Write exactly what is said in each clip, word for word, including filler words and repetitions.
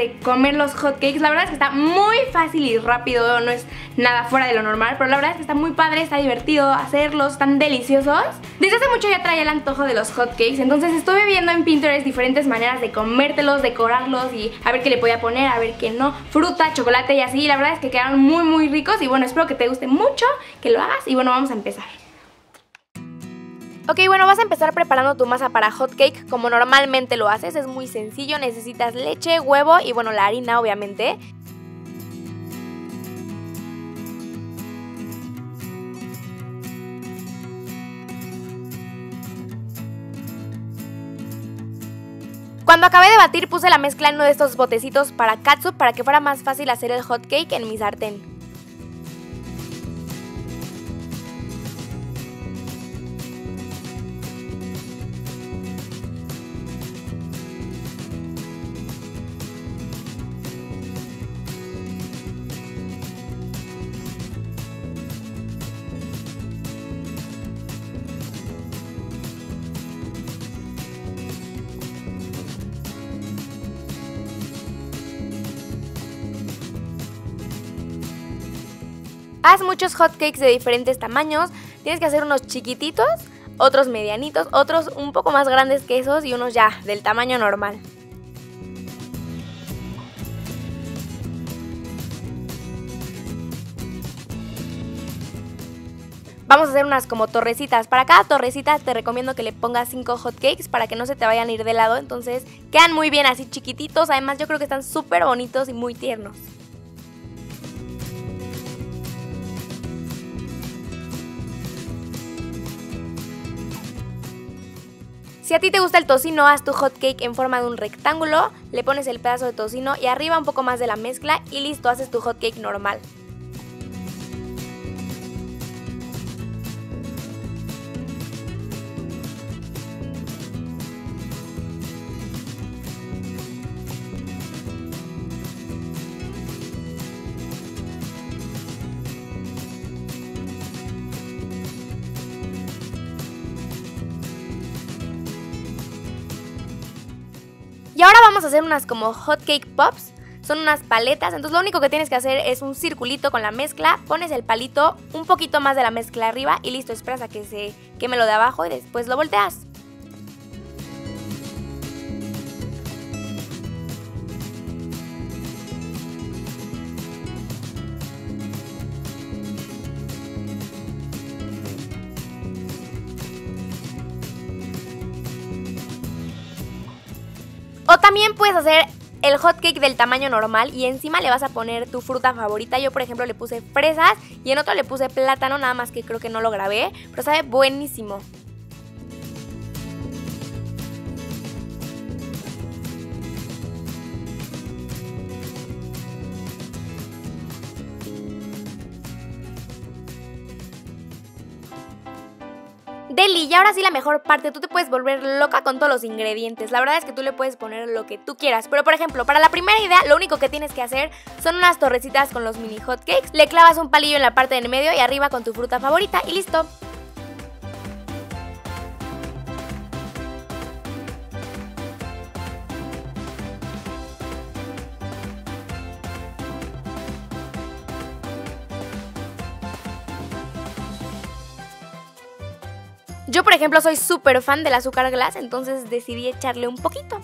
de comer los hotcakes. La verdad es que está muy fácil y rápido, no es nada fuera de lo normal, pero la verdad es que está muy padre, está divertido hacerlos, están deliciosos. Desde hace mucho ya traía el antojo de los hotcakes, entonces estuve viendo en Pinterest diferentes maneras de comértelos, decorarlos y a ver qué le podía poner, a ver qué no, fruta, chocolate y así. La verdad es que quedaron muy muy ricos y bueno, espero que te guste mucho, que lo hagas y bueno, vamos a empezar. Ok, bueno, vas a empezar preparando tu masa para hotcake como normalmente lo haces, es muy sencillo, necesitas leche, huevo y bueno, la harina obviamente. Cuando acabé de batir puse la mezcla en uno de estos botecitos para catsup para que fuera más fácil hacer el hotcake en mi sartén. Haz muchos hotcakes de diferentes tamaños, tienes que hacer unos chiquititos, otros medianitos, otros un poco más grandes que esos y unos ya del tamaño normal. Vamos a hacer unas como torrecitas, para cada torrecita te recomiendo que le pongas cinco hotcakes para que no se te vayan a ir de lado, entonces quedan muy bien así chiquititos, además yo creo que están súper bonitos y muy tiernos. Si a ti te gusta el tocino, haz tu hotcake en forma de un rectángulo, le pones el pedazo de tocino y arriba un poco más de la mezcla y listo, haces tu hotcake normal. Y ahora vamos a hacer unas como hotcake pops, son unas paletas, entonces lo único que tienes que hacer es un circulito con la mezcla, pones el palito, un poquito más de la mezcla arriba y listo, esperas a que se queme lo de abajo y después lo volteas. O también puedes hacer el hotcake del tamaño normal y encima le vas a poner tu fruta favorita. Yo por ejemplo le puse fresas y en otro le puse plátano, nada más que creo que no lo grabé, pero sabe buenísimo. Deli, y ahora sí la mejor parte, tú te puedes volver loca con todos los ingredientes, la verdad es que tú le puedes poner lo que tú quieras, pero por ejemplo, para la primera idea lo único que tienes que hacer son unas torrecitas con los mini hotcakes, le clavas un palillo en la parte del medio y arriba con tu fruta favorita y listo. Yo por ejemplo soy súper fan del azúcar glass, entonces decidí echarle un poquito.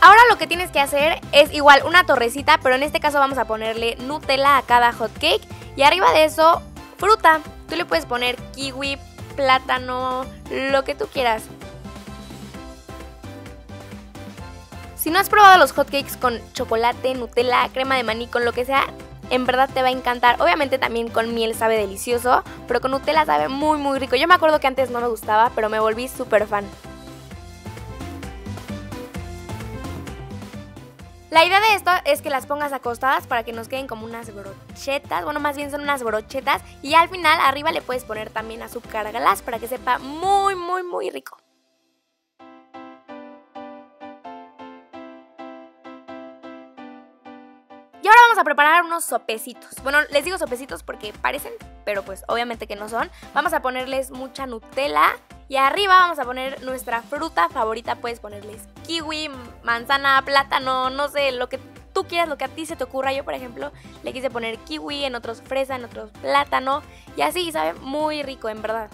Ahora lo que tienes que hacer es igual una torrecita, pero en este caso vamos a ponerle Nutella a cada hotcake y arriba de eso fruta. Tú le puedes poner kiwi, plátano, lo que tú quieras. Si no has probado los hotcakes con chocolate, Nutella, crema de maní, con lo que sea, en verdad te va a encantar. Obviamente también con miel sabe delicioso, pero con Nutella sabe muy muy rico. Yo me acuerdo que antes no me gustaba, pero me volví súper fan. La idea de esto es que las pongas acostadas para que nos queden como unas brochetas, bueno más bien son unas brochetas, y al final arriba le puedes poner también azúcar glass para que sepa muy muy muy rico. Y ahora vamos vamos a preparar unos sopecitos. Bueno, les digo sopecitos porque parecen, pero pues obviamente que no son. Vamos a ponerles mucha Nutella y arriba vamos a poner nuestra fruta favorita. Puedes ponerles kiwi, manzana, plátano, no sé, lo que tú quieras, lo que a ti se te ocurra. Yo, por ejemplo, le quise poner kiwi, en otros fresa, en otros plátano y así, sabe muy rico, en verdad.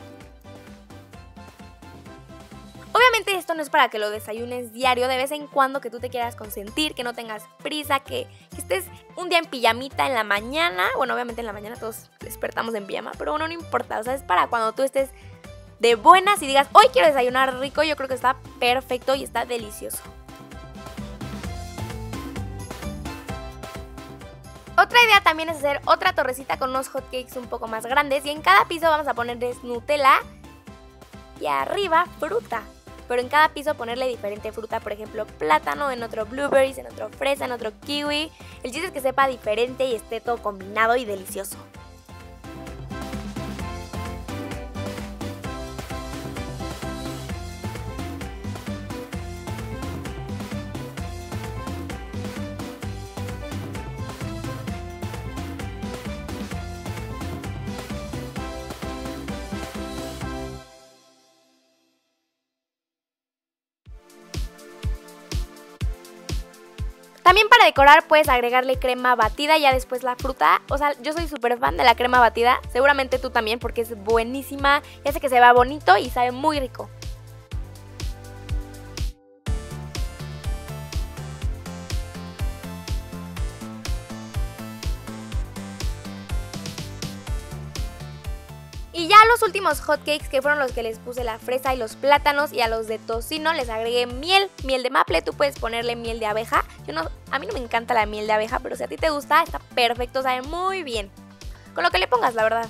Obviamente esto no es para que lo desayunes diario, de vez en cuando que tú te quieras consentir, que no tengas prisa, que, que estés un día en pijamita en la mañana. Bueno, obviamente en la mañana todos despertamos en pijama, pero bueno, no importa, o sea, es para cuando tú estés de buenas y digas, hoy quiero desayunar rico. Yo creo que está perfecto y está delicioso. Otra idea también es hacer otra torrecita con unos hotcakes un poco más grandes y en cada piso vamos a ponerles Nutella y arriba fruta. Pero en cada piso ponerle diferente fruta, por ejemplo plátano, en otro blueberries, en otro fresa, en otro kiwi. El chiste es que sepa diferente y esté todo combinado y delicioso. También para decorar puedes agregarle crema batida y ya después la fruta. O sea, yo soy súper fan de la crema batida, seguramente tú también porque es buenísima, y hace que se vea bonito y sabe muy rico. Y ya los últimos hotcakes, que fueron los que les puse la fresa y los plátanos, y a los de tocino les agregué miel, miel de maple. Tú puedes ponerle miel de abeja. Yo no, a mí no me encanta la miel de abeja, pero si a ti te gusta, está perfecto, sabe muy bien. Con lo que le pongas, la verdad.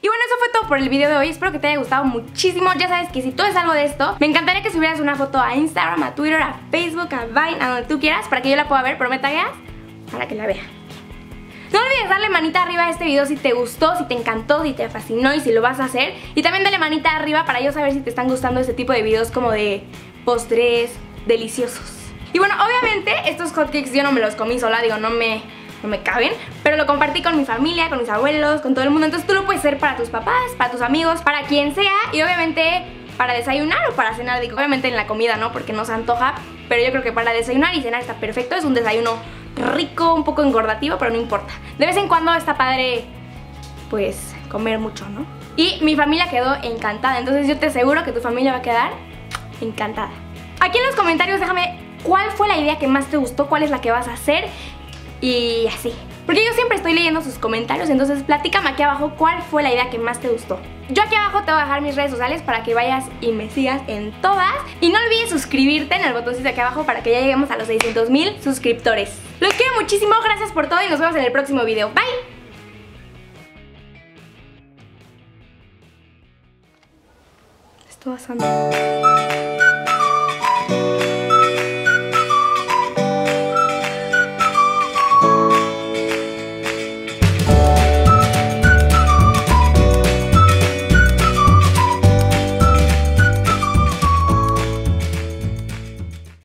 Y bueno, eso fue todo por el video de hoy, espero que te haya gustado muchísimo. Ya sabes que si tú ves algo de esto, me encantaría que subieras una foto a Instagram, a Twitter, a Facebook, a Vine, a donde tú quieras, para que yo la pueda ver, pero me tagueas para que la vea. No olvides darle manita arriba a este video si te gustó, si te encantó, si te fascinó y si lo vas a hacer. Y también dale manita arriba para yo saber si te están gustando este tipo de videos como de postres deliciosos. Y bueno, obviamente estos hotcakes yo no me los comí sola, digo, no me... no me caben, pero lo compartí con mi familia, con mis abuelos, con todo el mundo. Entonces tú lo puedes hacer para tus papás, para tus amigos, para quien sea. Y obviamente para desayunar o para cenar. Digo, obviamente en la comida no, porque no se antoja, pero yo creo que para desayunar y cenar está perfecto. Es un desayuno rico, un poco engordativo, pero no importa. De vez en cuando está padre, pues, comer mucho, ¿no? Y mi familia quedó encantada, entonces yo te aseguro que tu familia va a quedar encantada. Aquí en los comentarios déjame cuál fue la idea que más te gustó, cuál es la que vas a hacer y así, porque yo siempre estoy leyendo sus comentarios. Entonces platícame aquí abajo cuál fue la idea que más te gustó. Yo aquí abajo te voy a dejar mis redes sociales para que vayas y me sigas en todas. Y no olvides suscribirte en el botoncito aquí abajo para que ya lleguemos a los seiscientos mil suscriptores. Los quiero muchísimo, gracias por todo y nos vemos en el próximo video, bye. Esto va a sonar.